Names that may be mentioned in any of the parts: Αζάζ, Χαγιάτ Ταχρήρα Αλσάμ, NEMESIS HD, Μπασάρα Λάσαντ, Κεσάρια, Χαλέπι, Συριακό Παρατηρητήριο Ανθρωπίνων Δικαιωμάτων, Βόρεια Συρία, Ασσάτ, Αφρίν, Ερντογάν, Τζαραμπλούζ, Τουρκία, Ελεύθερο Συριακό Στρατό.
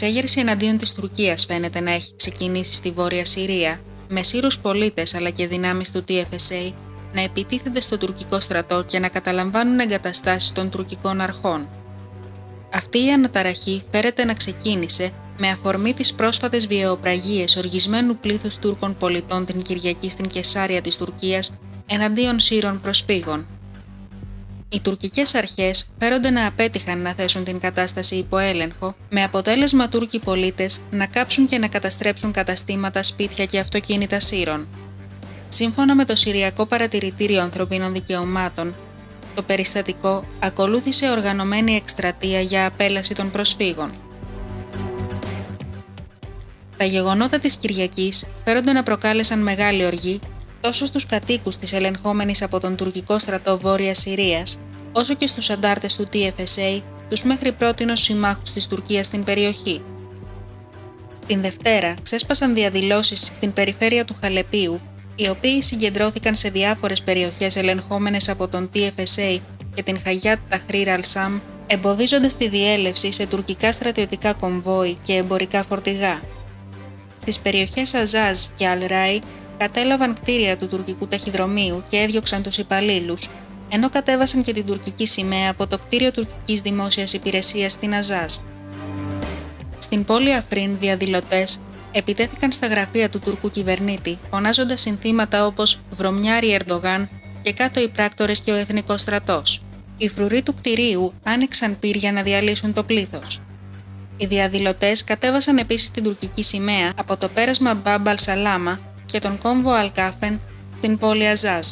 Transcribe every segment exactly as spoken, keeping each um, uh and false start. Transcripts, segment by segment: εξέγερση εναντίον της Τουρκίας φαίνεται να έχει ξεκινήσει στη Βόρεια Συρία, με Σύρους πολίτες αλλά και δυνάμεις του τι εφ ες έι να επιτίθενται στο τουρκικό στρατό και να καταλαμβάνουν εγκαταστάσεις των τουρκικών αρχών. Αυτή η αναταραχή φέρεται να ξεκίνησε με αφορμή τις πρόσφατες βιαιοπραγίες οργισμένου πλήθους Τούρκων πολιτών την Κυριακή στην Κεσάρια της Τουρκίας εναντίον Σύρων προσφύγων. Οι τουρκικές αρχές φέρονται να απέτυχαν να θέσουν την κατάσταση υπό έλεγχο, με αποτέλεσμα Τούρκοι πολίτες να κάψουν και να καταστρέψουν καταστήματα, σπίτια και αυτοκίνητα Σύρων. Σύμφωνα με το Συριακό Παρατηρητήριο Ανθρωπίνων Δικαιωμάτων, το περιστατικό ακολούθησε οργανωμένη εκστρατεία για απέλαση των προσφύγων. Τα γεγονότα της Κυριακής φέρονται να προκάλεσαν μεγάλη οργή τόσο στους κατοίκους της ελεγχόμενης από τον τουρκικό στρατό Βόρειας Συρίας, όσο και στους αντάρτες του τι εφ ες έι, τους μέχρι πρότινος συμμάχους της Τουρκίας στην περιοχή. Την Δευτέρα ξέσπασαν διαδηλώσεις στην περιφέρεια του Χαλεπίου, οι οποίοι συγκεντρώθηκαν σε διάφορες περιοχές ελεγχόμενες από τον τι εφ ες έι και την Χαγιάτ Ταχρήρα Αλσάμ, εμποδίζοντας τη διέλευση σε τουρκικά στρατιωτικά κομβόι και εμπορικά φορτηγά. Στις περιοχές Αζάζ και Αλράι κατέλαβαν κτίρια του τουρκικού ταχυδρομείου και έδιωξαν τους υπαλλήλους, ενώ κατέβασαν και την τουρκική σημαία από το κτίριο τουρκικής δημόσιας υπηρεσίας στην Αζάζ. Στην πόλη Αφρίν, διαδηλωτές επιτέθηκαν στα γραφεία του τουρκού κυβερνήτη, φωνάζοντας συνθήματα όπως «Βρωμιάρη Ερντογάν» και «Κάτω οι πράκτορες και ο εθνικός στρατός». Οι φρουροί του κτιρίου άνοιξαν πυρ να διαλύσουν το πλήθος. Οι διαδηλωτές κατέβασαν επίσης την τουρκική σημαία από το πέρασμα Μπάμπαλ Σαλάμα και τον κόμβο Αλκάφεν στην πόλη Αζάζ.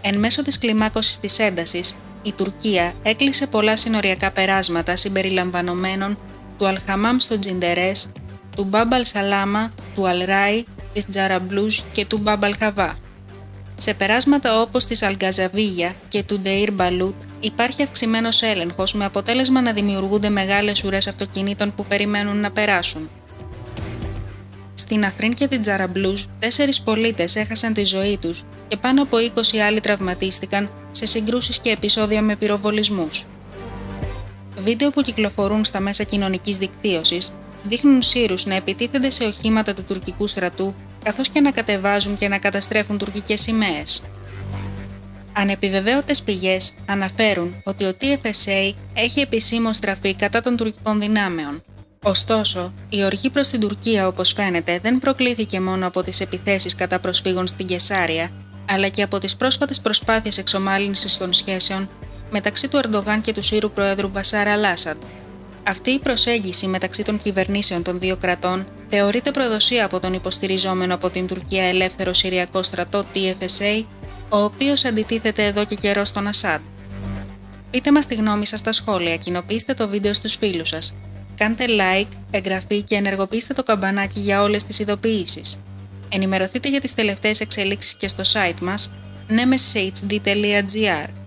Εν μέσω της κλιμάκωσης της έντασης, η Τουρκία έκλεισε πολλά συνοριακά περάσματα συμπεριλαμβανομένων του Αλχαμάμ στο Τζιντερές, του Μπάμπαλ Σαλάμα, του Αλράι, της Τζαραμπλούζ και του Μπάμπαλ Χαβά. Σε περάσματα όπως της Αλγκαζαβίγια και του Ντεϊρ Μπαλούτ υπάρχει αυξημένος έλεγχος, με αποτέλεσμα να δημιουργούνται μεγάλες ουρές αυτοκινήτων που περιμένουν να περάσουν. Στην Αφρίν και την Τζαραμπλούζ, τέσσερις πολίτες έχασαν τη ζωή τους και πάνω από είκοσι άλλοι τραυματίστηκαν σε συγκρούσεις και επεισόδια με πυροβολισμούς. Βίντεο που κυκλοφορούν στα μέσα κοινωνικής δικτύωσης δείχνουν Σύρους να επιτίθενται σε οχήματα του τουρκικού στρατού, καθώς και να κατεβάζουν και να καταστρέφουν τουρκικές σημαίες. Ανεπιβεβαίωτες πηγές αναφέρουν ότι ο τι εφ ες έι έχει επισήμως στραφεί κατά των τουρκικών δυνάμεων. Ωστόσο, η οργή προς την Τουρκία, όπως φαίνεται, δεν προκλήθηκε μόνο από τις επιθέσεις κατά προσφύγων στην Κεσάρια, αλλά και από τις πρόσφατες προσπάθειες εξομάλυνσης των σχέσεων μεταξύ του Ερντογάν και του Σύρου Προέδρου Μπασάρα Λάσαντ. Αυτή η προσέγγιση μεταξύ των κυβερνήσεων των δύο κρατών θεωρείται προδοσία από τον υποστηριζόμενο από την Τουρκία Ελεύθερο Συριακό Στρατό τι εφ ες έι, ο οποίος αντιτίθεται εδώ και καιρό στον Ασσάτ. Πείτε μας τη γνώμη σας στα σχόλια, κοινοποιήστε το βίντεο στους φίλους σας. Κάντε like, εγγραφή και ενεργοποιήστε το καμπανάκι για όλες τις ειδοποιήσεις. Ενημερωθείτε για τις τελευταίες εξελίξεις και στο site μας νέμεσις έιτς ντι τελεία τζι άρ.